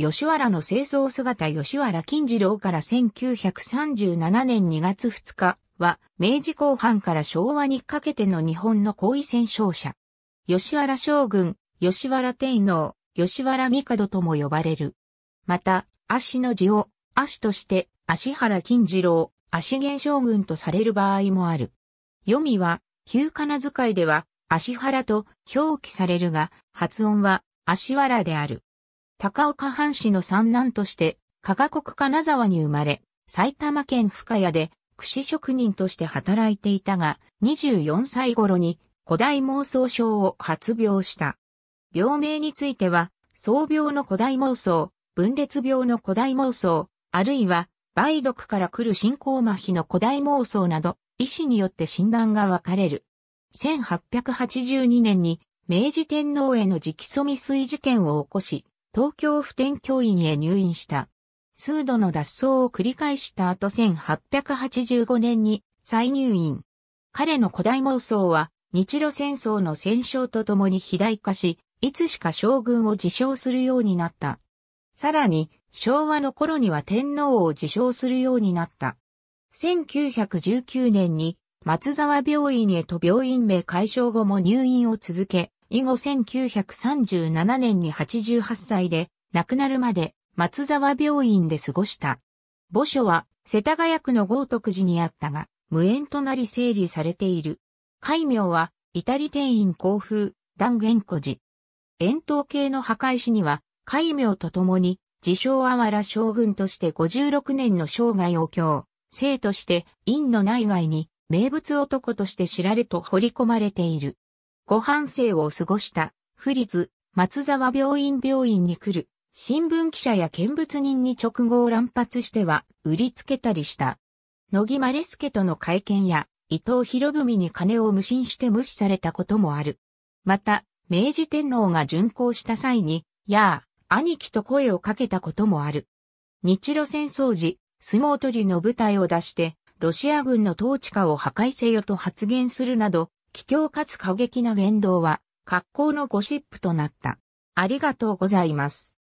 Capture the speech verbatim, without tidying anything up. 吉原の正装姿吉原金次郎からせんきゅうひゃくさんじゅうななねんにがつふつかは明治後半から昭和にかけての日本の皇位戦勝者。吉原将軍、吉原天皇、吉原帝とも呼ばれる。また、葦の字を葦として葦原金次郎、葦元将軍とされる場合もある。読みは、旧仮名遣いでは、葦原と表記されるが、発音は、葦原である。高岡藩士の三男として、加賀国金沢に生まれ、埼玉県深谷で、櫛職人として働いていたが、にじゅうよんさい頃に、古代妄想症を発病した。病名については、瘡病の古代妄想、分裂病の古代妄想、あるいは、梅毒から来る進行麻痺の古代妄想など、医師によって診断が分かれる。せんはっぴゃくはちじゅうにねんに、明治天皇への直訴未遂事件を起こし、東京普天教院へ入院した。数度の脱走を繰り返した後せんはっぴゃくはちじゅうごねんに再入院。彼の古代妄想は、日露戦争の戦勝とともに肥大化し、いつしか将軍を自称するようになった。さらに、昭和の頃には天皇を自称するようになった。せんきゅうひゃくじゅうきゅうねんに松沢病院へと病院名解消後も入院を続け、以後せんきゅうひゃくさんじゅうななねんにはちじゅうはっさいで亡くなるまで松沢病院で過ごした。墓所は世田谷区の豪徳寺にあったが、無縁となり整理されている。戒名は、至り天院興風、檀元古寺。円筒形の墓石には、戒名とともに、自称あわら将軍としてごじゅうろくねんの生涯を供、生として院の内外に名物男として知られと彫り込まれている。後半生を過ごした、府立松沢病院病院に来る、新聞記者や見物人に直言を乱発しては売りつけたりした。乃木希典との会見や、伊藤博文に金を無心して無視されたこともある。また、明治天皇が巡幸した際に、やあ、兄貴と声をかけたこともある。日露戦争時、相撲取りの部隊を出して、ロシア軍の統治下を破壊せよと発言するなど、奇強かつ過激な言動は、格好のゴシップとなった。ありがとうございます。